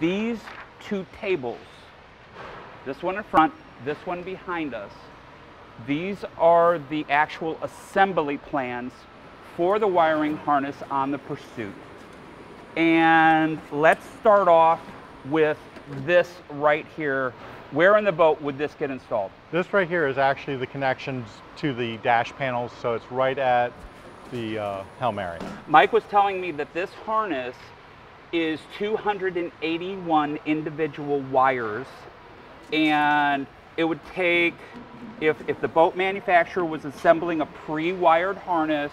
these two tables, this one in front, this one behind us, these are the actual assembly plans for the wiring harness on the Pursuit. And let's start off with this right here. Where in the boat would this get installed? This right here is actually the connections to the dash panels, so it's right at the helm area. Mike was telling me that this harness is 281 individual wires, and it would take, if the boat manufacturer was assembling a pre-wired harness,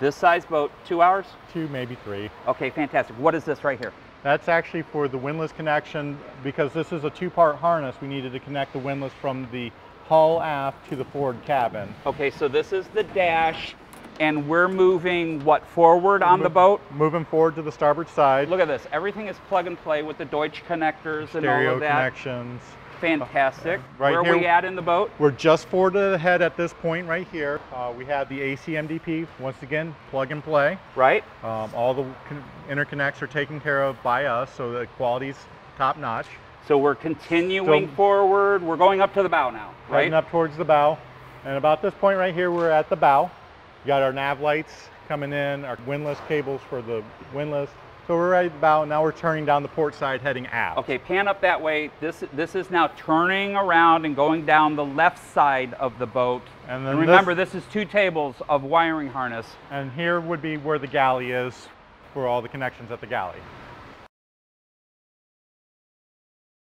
this size boat, 2 hours? 2, maybe 3. Okay, fantastic. What is this right here? That's actually for the windlass connection. Because this is a two-part harness, we needed to connect the windlass from the hull aft to the forward cabin. Okay, so this is the dash, and we're moving, what, forward on the boat? Moving forward to the starboard side. Look at this. Everything is plug and play with the Deutsch connectors and all of that. Stereo connections. Fantastic. Right where are we at in the boat? We're just forward to the head at this point right here. We have the ACMDP, once again, plug and play. Right. All the interconnects are taken care of by us, so the quality's top notch. So we're continuing forward. We're going up to the bow now, right? Heading up towards the bow. And about this point right here, we're at the bow. We got our nav lights coming in, our windlass cables for the windlass. So we're right about, now we're turning down the port side heading aft. Okay, pan up that way. This is now turning around and going down the left side of the boat. And, remember, this is two tables of wiring harness. And here would be where the galley is for all the connections at the galley.